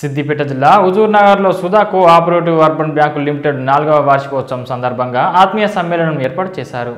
సిద్దిపేట జిల్లా హుజూర్ నగర్లో Sudha cooperative urban bank limited 4వ వార్షికోత్సవం సందర్భంగా ఆత్మీయ సమ్మేళనం ఏర్పాటు చేశారు.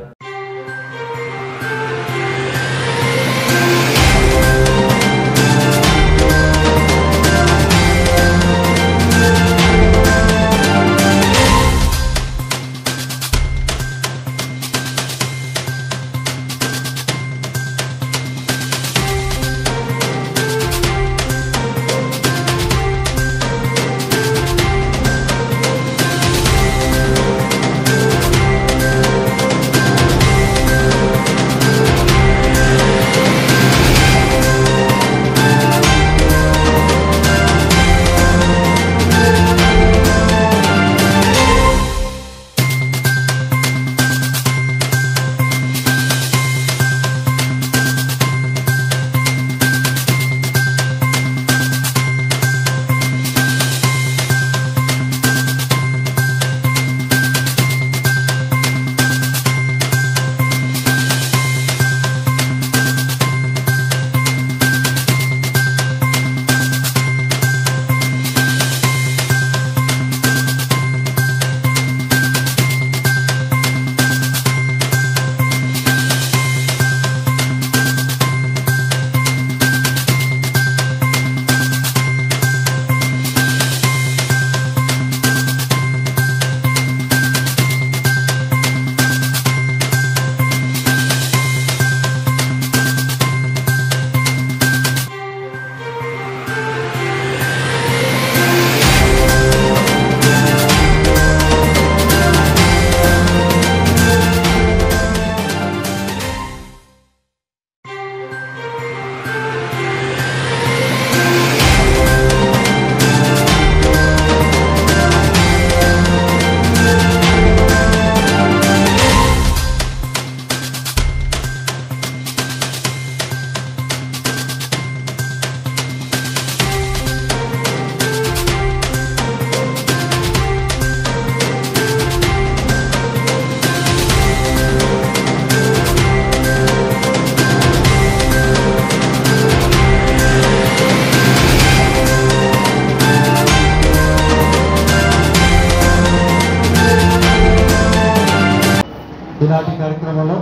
ఈనాటి కార్యక్రమంలో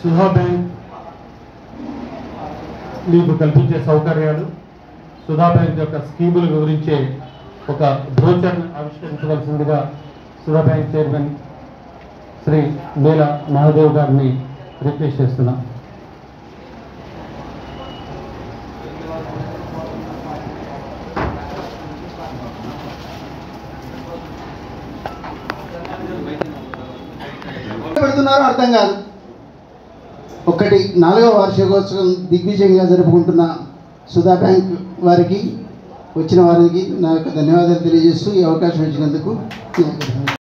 సుధా బ్యాంక్ మీకు కల్పించే సౌకర్యాలు, సుధా బ్యాంక్ యొక్క స్కీములు వివరించే ఒక బ్రోచర్ను ఆవిష్కరించవలసిందిగా సుధా బ్యాంక్ చైర్మన్ శ్రీ నీల మహాదేవ్ గారిని రిక్వెస్ట్ చేస్తున్నా. పెడుతున్నారో అర్థం కాదు. ఒకటి 4వ వార్షికోత్సవం దిగ్విజయంగా జరుపుకుంటున్న సుధా బ్యాంక్ వారికి, వచ్చిన వారికి నా యొక్క ధన్యవాదాలు తెలియజేస్తూ ఈ అవకాశం ఇచ్చినందుకు.